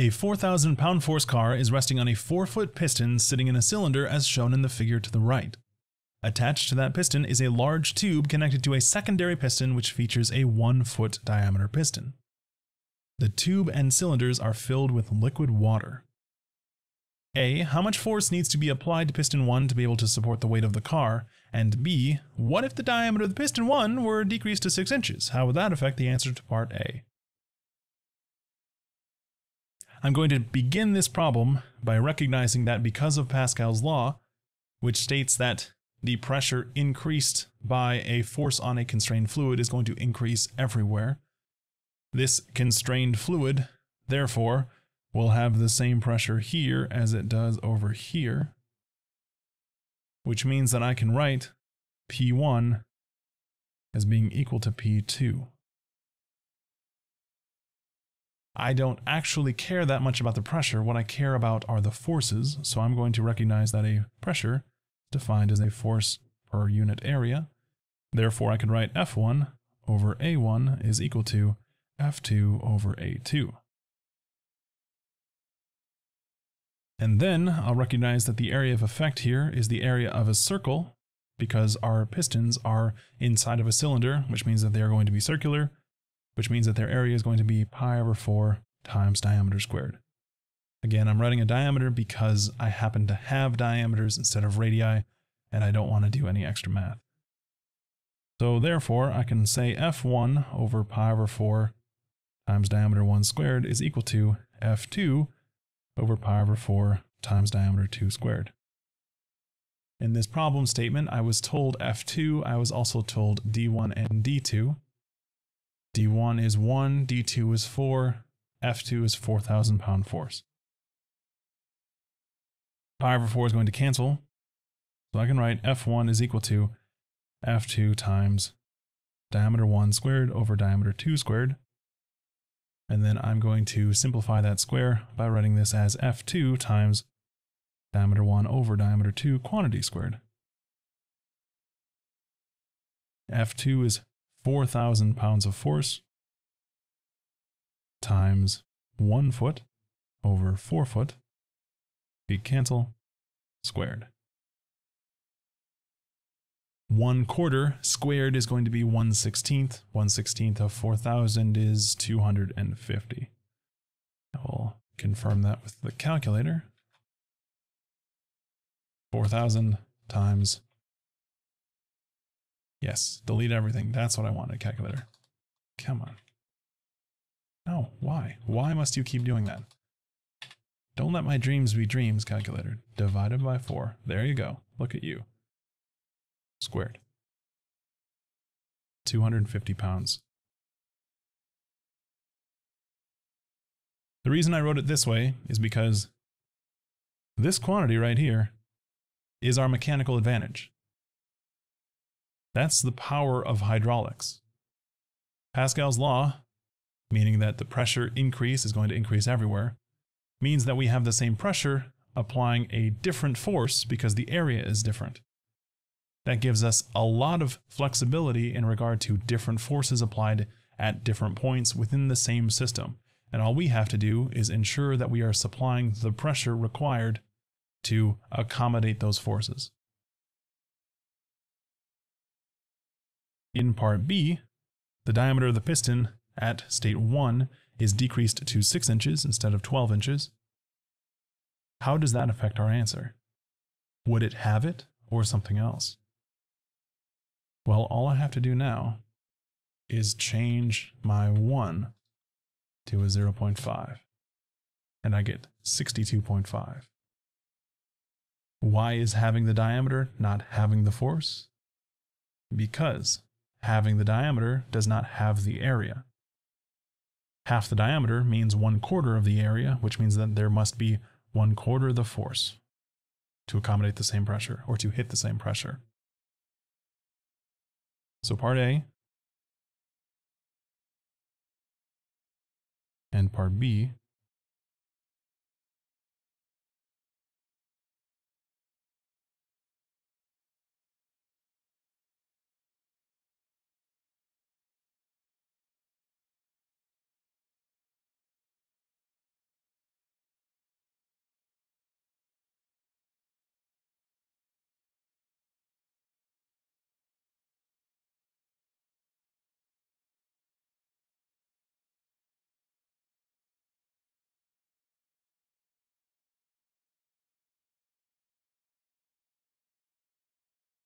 A 4,000 pound force car is resting on a 4-foot piston sitting in a cylinder as shown in the figure to the right. Attached to that piston is a large tube connected to a secondary piston which features a 1-foot diameter piston. The tube and cylinders are filled with liquid water. A. How much force needs to be applied to piston 1 to be able to support the weight of the car? And B. What if the diameter of the piston 1 were decreased to 6 inches? How would that affect the answer to part A? I'm going to begin this problem by recognizing that because of Pascal's law, which states that the pressure increased by a force on a constrained fluid is going to increase everywhere, this constrained fluid, therefore, will have the same pressure here as it does over here, which means that I can write P1 as being equal to P2. I don't actually care that much about the pressure. What I care about are the forces, so I'm going to recognize that a pressure is defined as a force per unit area. Therefore, I could write F1 over A1 is equal to F2 over A2. And then I'll recognize that the area of effect here is the area of a circle, because our pistons are inside of a cylinder, which means that they are going to be circular, which means that their area is going to be pi over 4 times diameter squared. Again, I'm writing a diameter because I happen to have diameters instead of radii, and I don't want to do any extra math. So therefore, I can say F1 over pi over 4 times diameter 1 squared is equal to F2 over pi over 4 times diameter 2 squared. In this problem statement, I was told F2, I was also told D1 and D2. D1 is 1, D2 is 4, F2 is 4,000 pound force. Pi over 4 is going to cancel, so I can write F1 is equal to F2 times diameter 1 squared over diameter 2 squared. And then I'm going to simplify that square by writing this as F2 times diameter 1 over diameter 2 quantity squared. F2 is 4,000 pounds of force times 1 foot over 4 foot, feet cancel, squared. 1/4 squared is going to be 1/16. 1/16 of 4,000 is 250. I will confirm that with the calculator. 4,000 times, yes, delete everything. That's what I wanted, calculator. Come on. No, why? Why must you keep doing that? Don't let my dreams be dreams, calculator. Divided by 4. There you go. Look at you. Squared. 250 pounds. The reason I wrote it this way is because this quantity right here is our mechanical advantage. That's the power of hydraulics. Pascal's law, meaning that the pressure increase is going to increase everywhere, means that we have the same pressure applying a different force because the area is different. That gives us a lot of flexibility in regard to different forces applied at different points within the same system, and all we have to do is ensure that we are supplying the pressure required to accommodate those forces. In part B, the diameter of the piston at state 1 is decreased to 6 inches instead of 12 inches. How does that affect our answer? Would it have it or something else? Well, all I have to do now is change my 1 to a 0.5, and I get 62.5. Why is having the diameter not having the force? Because having the diameter does not have the area. Half the diameter means 1/4 of the area, which means that there must be 1/4 the force to accommodate the same pressure, or to hit the same pressure. So part A and part B